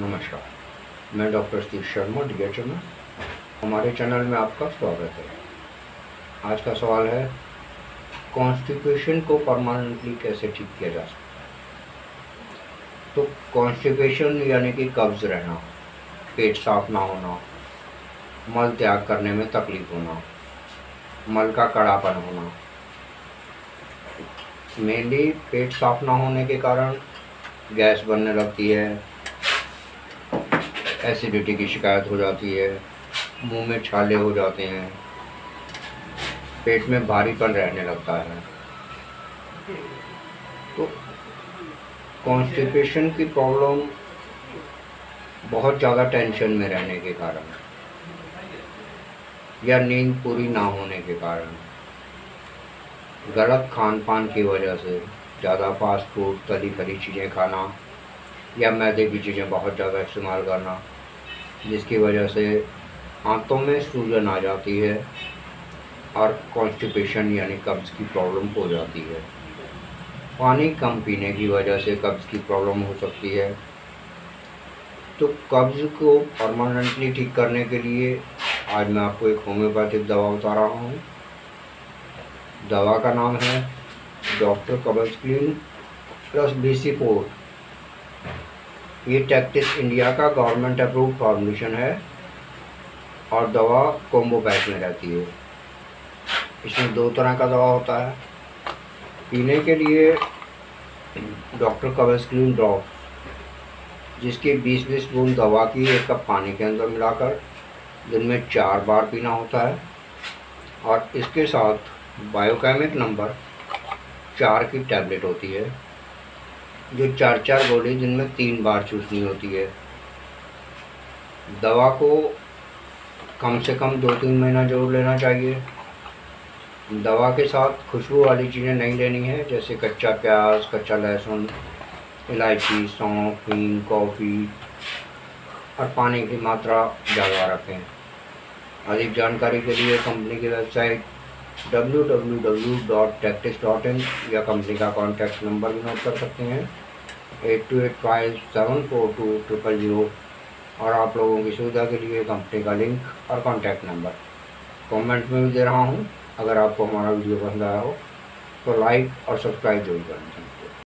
नमस्कार, मैं doctor Satish Sharma DHO में। हमारे चैनल में आपका स्वागत है। आज का सवाल है, कॉन्स्टिपेशन को परमानेंटली कैसे ठीक किया जा सकता है। तो कॉन्स्टिपेशन यानी कि कब्ज रहना, पेट साफ ना होना, मल त्याग करने में तकलीफ होना, मल का कड़ापन होना। मेनली पेट साफ ना होने के कारण गैस बनने लगती है, एसिडिटी की शिकायत हो जाती है, मुंह में छाले हो जाते हैं, पेट में भारीपन रहने लगता है। तो कॉन्स्टिपेशन की प्रॉब्लम बहुत ज़्यादा टेंशन में रहने के कारण या नींद पूरी ना होने के कारण, गलत खान पान की वजह से ज़्यादा फास्ट फूड, तली फली चीज़ें खाना या मैदे की चीज़ें बहुत ज़्यादा इस्तेमाल करना, जिसकी वजह से आंतों में सूजन आ जाती है और कॉन्स्टिपेशन यानी कब्ज़ की प्रॉब्लम हो जाती है। पानी कम पीने की वजह से कब्ज़ की प्रॉब्लम हो सकती है। तो कब्ज़ को परमानेंटली ठीक करने के लिए आज मैं आपको एक होम्योपैथिक दवा बता रहा हूँ। दवा का नाम है डॉक्टर कब्ज क्लीन प्लस बीसी। ये टैक्टिस इंडिया का गवर्नमेंट अप्रूव फॉर्मूलेशन है और दवा कॉम्बो पैक में रहती है। इसमें दो तरह का दवा होता है। पीने के लिए डॉक्टर कवस्क्रीन ड्रॉप, जिसके 20-20 बूंद दवा की 1 कप पानी के अंदर मिलाकर दिन में 4 बार पीना होता है। और इसके साथ बायोकैमिक नंबर 4 की टैबलेट होती है, जो 4-4 गोली दिन में 3 बार चूसनी होती है। दवा को कम से कम 2-3 महीना जरूर लेना चाहिए। दवा के साथ खुशबू वाली चीज़ें नहीं लेनी है, जैसे कच्चा प्याज, कच्चा लहसुन, इलायची, सौंफ, हींग, कॉफ़ी। और पानी की मात्रा ज़्यादा रखें। अधिक जानकारी के लिए कंपनी की वेबसाइट www.tactis.in या कंपनी का कॉन्टैक्ट नंबर भी नोट कर सकते हैं 8285742000। और आप लोगों की सुविधा के लिए कंपनी का लिंक और कॉन्टैक्ट नंबर कमेंट में भी दे रहा हूं। अगर आपको हमारा वीडियो पसंद आया हो तो लाइक और सब्सक्राइब जरूर करें।